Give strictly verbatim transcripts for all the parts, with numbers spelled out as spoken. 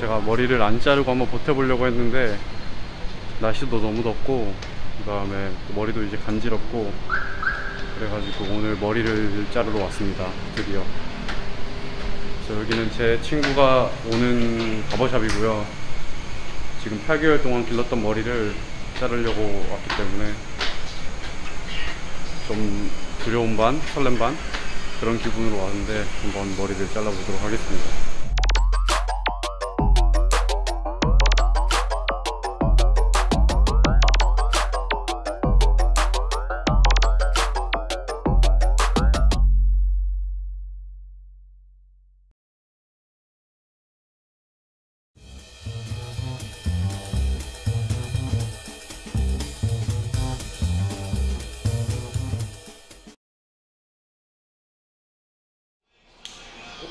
제가 머리를 안 자르고 한번 보태보려고 했는데 날씨도 너무 덥고 그 다음에 머리도 이제 간지럽고 그래가지고 오늘 머리를 자르러 왔습니다. 드디어. 그래서 여기는 제 친구가 오는 바버샵이고요. 지금 팔 개월 동안 길렀던 머리를 자르려고 왔기 때문에 좀 두려움 반, 설렘 반 그런 기분으로 왔는데 한번 머리를 잘라보도록 하겠습니다.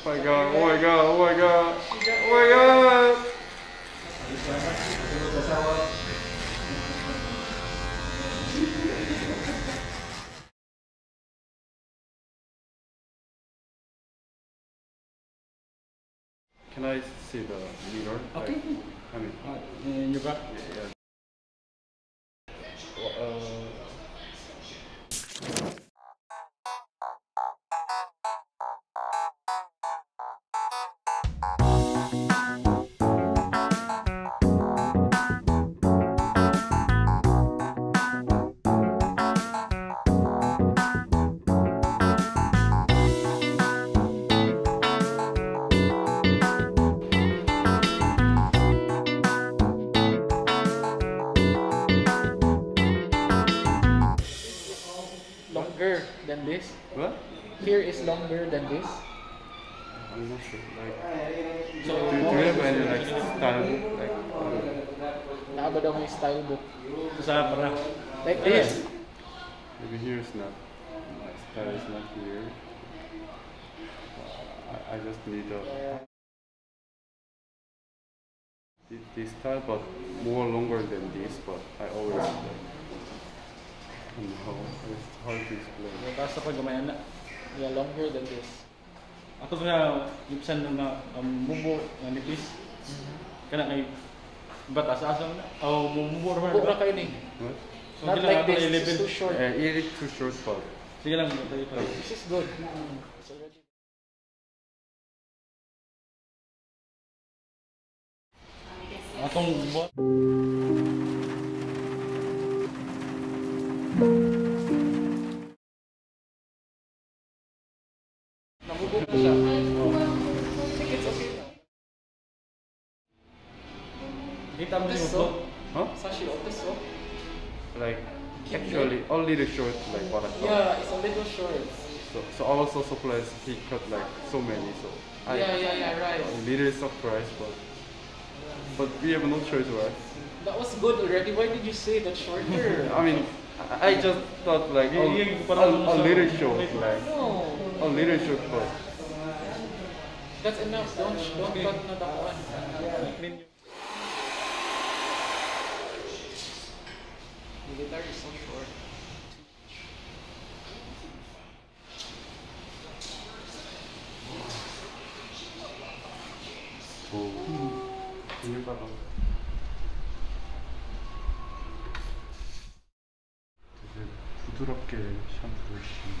Oh my god, oh my god, oh my god, oh my god! Can I see the mirror? Okay. Like, I mean, uh, in your back? Yeah, yeah. Longer than this? What? Here is longer than this? I'm not sure. Like, so do, do you have any like style book? Like, um, no, may style book. Like this? Maybe here is not. My style is not here. I, I just need a... this style, but more longer than this, but I always... Like, no, it's hard to explain. Basta pag gumaya na, yeah, longer than this. Ako na gipsan na mubo na nipis. Kana kay batas asam na o mubo ra ba kayo ni? Not like this, it's too short. Yeah, it's too short for. Sige lang, this is good. Atong mubo. 어땠어? 어? 사실 어땠어? Like actually a little short like what I thought. Yeah, it's a little short. So, so also surprised he cut like so many. So I yeah, yeah, yeah, right. A little surprised, but but we have no choice, right? That was good already. Why did you say that shorter? I mean, I just thought like a, a, a little short, like no. A little short, but that's enough. Don't don't cut another one. The guitar is so short. Oh. 되게 부드럽게 샴푸를 씌우고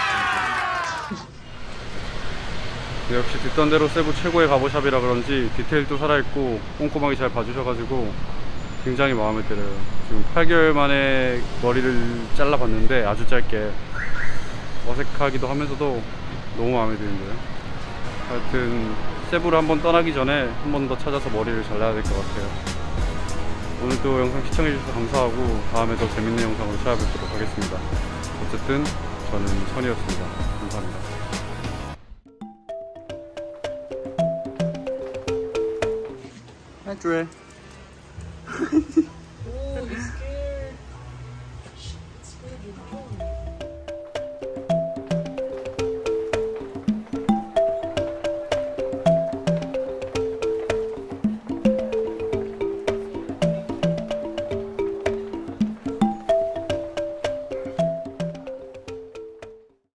역시 듣던 대로 세부 최고의 갑옷샵이라 그런지 디테일도 살아있고 꼼꼼하게 잘 봐주셔가지고 굉장히 마음에 들어요. 지금 팔 개월 만에 머리를 잘라봤는데 아주 짧게 어색하기도 하면서도 너무 마음에 드는데요. 하여튼 세부를 한번 떠나기 전에 한 번 더 찾아서 머리를 잘라야 될 것 같아요. 오늘도 영상 시청해주셔서 감사하고 다음에 더 재밌는 영상으로 찾아뵙도록 하겠습니다. 어쨌든 저는 선이었습니다. 감사합니다. Hi, Dre.